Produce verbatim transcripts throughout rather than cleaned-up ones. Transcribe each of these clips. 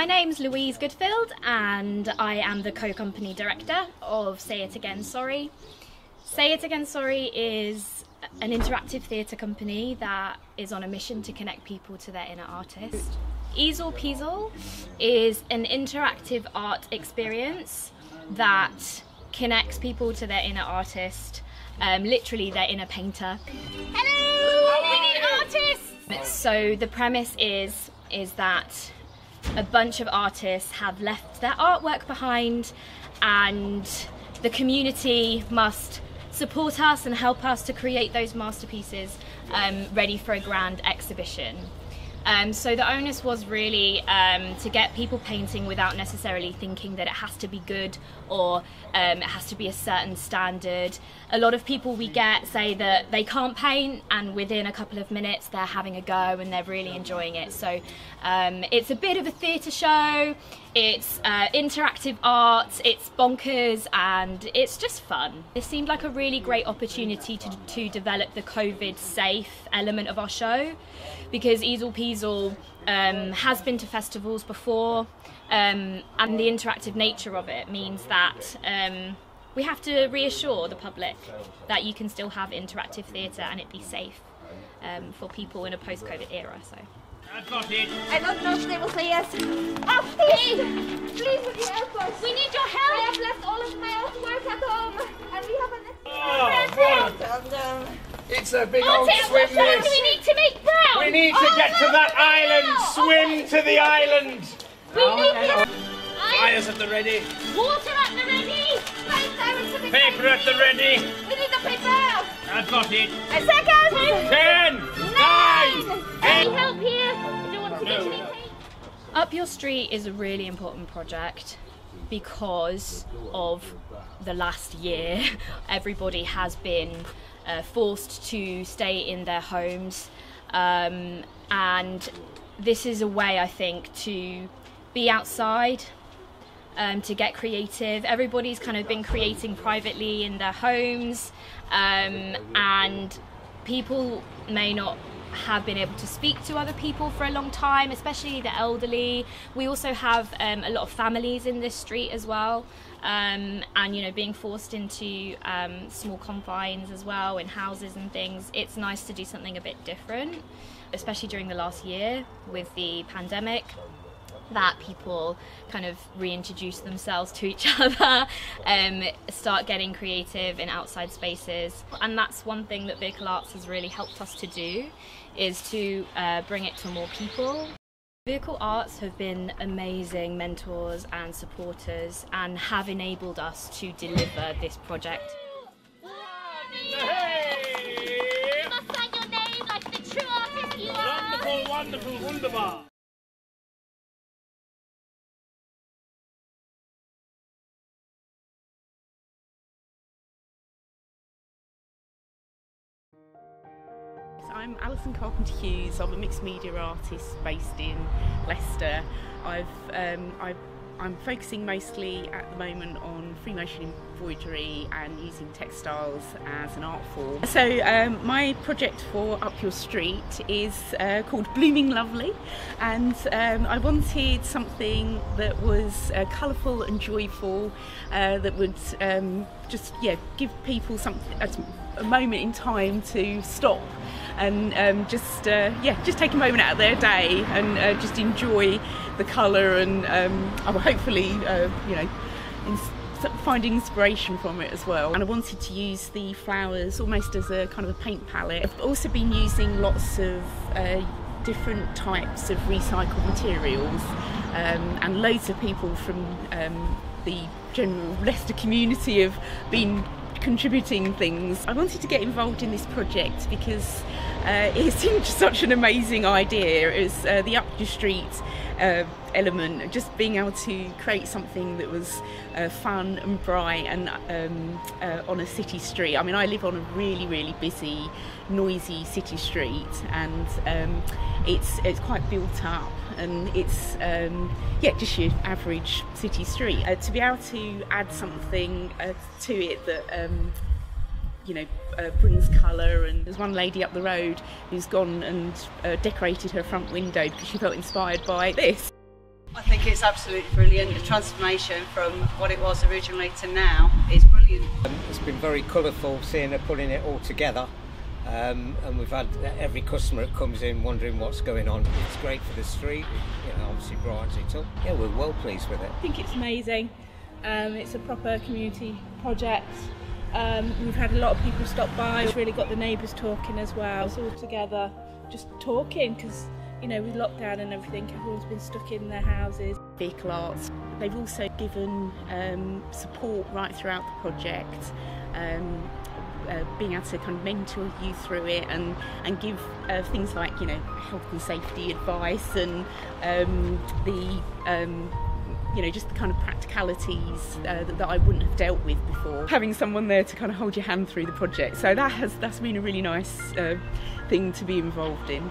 My name's Louise Goodfield and I am the co-company director of Say It Again, Sorry. Say It Again, Sorry is an interactive theatre company that is on a mission to connect people to their inner artist. Easel Peasel is an interactive art experience that connects people to their inner artist, um, literally their inner painter. Hello! Hello. We need artists! So the premise is, is that a bunch of artists have left their artwork behind and the community must support us and help us to create those masterpieces um, ready for a grand exhibition. Um, so the onus was really um, to get people painting without necessarily thinking that it has to be good or um, it has to be a certain standard. A lot of people we get say that they can't paint and within a couple of minutes they're having a go and they're really enjoying it. So um, it's a bit of a theatre show, it's uh, interactive art, it's bonkers and it's just fun. This seemed like a really great opportunity to, to develop the COVID safe element of our show, because Easel Peasel Um, has been to festivals before, um, and the interactive nature of it means that um, we have to reassure the public that you can still have interactive theatre and it be safe um, for people in a post-COVID era. So. That's not it. I don't know if they will say yes. Oh, please! Please, with your help. We need your help! I have left all of my artwork at home and we have an oh, it's a big old swim list. We need to make brown. We need to oh, get no, to that island. Now. Swim oh, to the island. We oh, need no. Fires at the ready. Water at the ready. Paper, paper at the ready. We need the paper. That's not it. A second. Ten. Nine. Eight. Any help here? I don't want to get no. Up Your Street is a really important project because of the last year. Everybody has been Uh, forced to stay in their homes, um, and this is a way, I think, to be outside, um, to get creative. Everybody's kind of been creating privately in their homes, um, and people may not have been able to speak to other people for a long time, especially the elderly. We also have um, a lot of families in this street as well, um, and you know, being forced into um, small confines as well in houses and things, it's nice to do something a bit different, especially during the last year with the pandemic, that people kind of reintroduce themselves to each other, um, start getting creative in outside spaces. And that's one thing that Vehicle Arts has really helped us to do, is to uh, bring it to more people. Vehicle Arts have been amazing mentors and supporters and have enabled us to deliver this project. You must sign your name like the true artist you are! Wonderful, wonderful, wunderbar! I'm Alison Carpenter-Hughes. I'm a mixed media artist based in Leicester. I've, um, I've, I'm focusing mostly at the moment on free motion embroidery and using textiles as an art form. So um, my project for Up Your Street is uh, called Blooming Lovely, and um, I wanted something that was uh, colourful and joyful, uh, that would um, just yeah give people something, a moment in time to stop and um, just uh, yeah, just take a moment out of their day and uh, just enjoy the colour, and um, I will hopefully uh, you know, ins finding inspiration from it as well. And I wanted to use the flowers almost as a kind of a paint palette. I've also been using lots of uh, different types of recycled materials, um, and loads of people from um, the general Leicester community have been contributing things. I wanted to get involved in this project because uh, it seemed such an amazing idea. It was uh, the Up Your Street uh, element, just being able to create something that was uh, fun and bright and um, uh, on a city street. I mean, I live on a really, really busy, noisy city street, and um, it's it's quite built up, and it's um, yeah, just your average city street. Uh, to be able to add something uh, to it that um, you know, uh, brings colour. And there's one lady up the road who's gone and uh, decorated her front window because she felt inspired by this. I think it's absolutely brilliant. The transformation from what it was originally to now is brilliant. Um, it's been very colourful seeing her putting it all together, um, and we've had every customer that comes in wondering what's going on. It's great for the street, it, you know, obviously brightens it up. Yeah, we're well pleased with it. I think it's amazing. Um, it's a proper community project. Um, we've had a lot of people stop by. It's really got the neighbours talking as well. It's all together just talking because, you know, with lockdown and everything, everyone's been stuck in their houses. Vehicle Arts, they've also given um, support right throughout the project, um, uh, being able to kind of mentor you through it and, and give uh, things like, you know, health and safety advice and um, the, um, you know, just the kind of practicalities uh, that, that I wouldn't have dealt with before. Having someone there to kind of hold your hand through the project, so that has, that's been a really nice uh, thing to be involved in.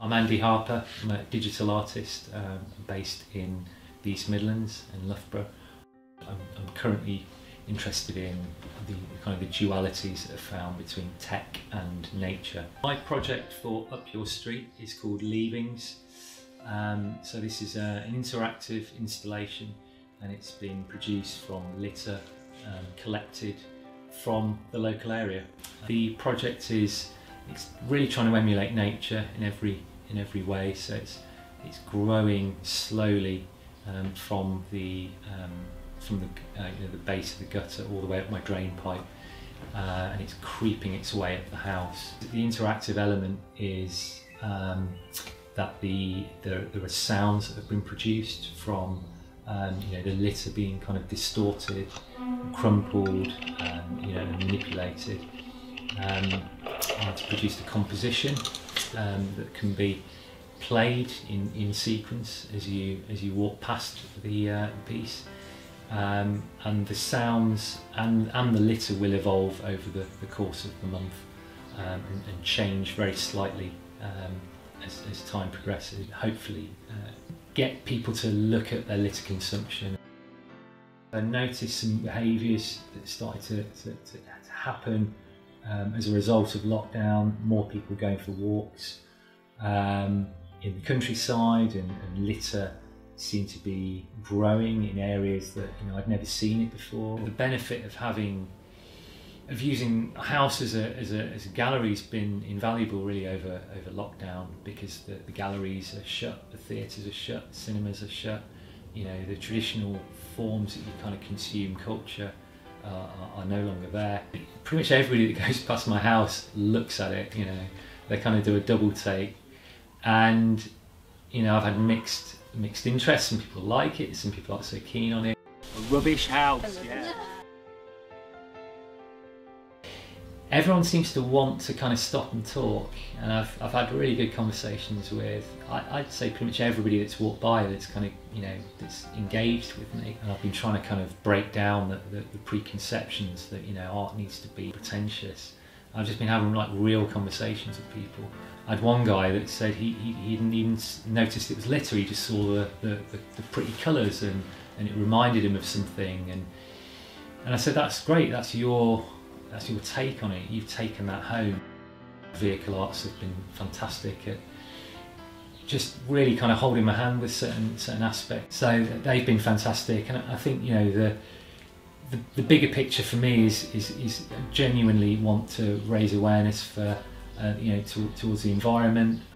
I'm Andy Harper. I'm a digital artist um, based in the East Midlands in Loughborough. I'm, I'm currently interested in the kind of the dualities that are found between tech and nature. My project for Up Your Street is called Leavings. Um, so this is uh, an interactive installation, and it's been produced from litter um, collected from the local area. The project is It's really trying to emulate nature in every in every way, so it's it's growing slowly um, from the um, from the, uh, you know, the base of the gutter all the way up my drain pipe, uh, and it's creeping its way up the house. The interactive element is um, that the, the there are sounds that have been produced from um, you know, the litter being kind of distorted, crumpled, um, you know, and manipulated. Um, and to produce a composition um, that can be played in, in sequence as you as you walk past the uh, piece, um, and the sounds and, and the litter will evolve over the, the course of the month um, and, and change very slightly um, as, as time progresses. Hopefully uh, get people to look at their litter consumption. I noticed some behaviours that started to, to, to happen Um, as a result of lockdown, more people going for walks um, in the countryside, and, and litter seemed to be growing in areas that, you know, I'd never seen it before. The benefit of having, of using a house as a, as a, as a gallery has been invaluable really over, over lockdown, because the, the galleries are shut, the theatres are shut, the cinemas are shut, you know, the traditional forms that you kind of consume culture Are, are no longer there. Pretty much everybody that goes past my house looks at it, you know, they kind of do a double take, and, you know, I've had mixed mixed interests. Some people like it, some people aren't so keen on it. A rubbish house, yeah. Everyone seems to want to kind of stop and talk, and I've, I've had really good conversations with, I, I'd say pretty much everybody that's walked by that's kind of, you know, that's engaged with me. And I've been trying to kind of break down the, the, the preconceptions that, you know, art needs to be pretentious. I've just been having like real conversations with people. I had one guy that said he, he, he didn't even notice it was litter, he just saw the, the, the, the pretty colours and, and it reminded him of something. And, and I said, that's great, that's your... that's your take on it, you've taken that home. Vehicle Arts have been fantastic at just really kind of holding my hand with certain certain aspects. So they've been fantastic, and I think, you know, the the, the bigger picture for me is, is, is genuinely want to raise awareness for, uh, you know, to, towards the environment,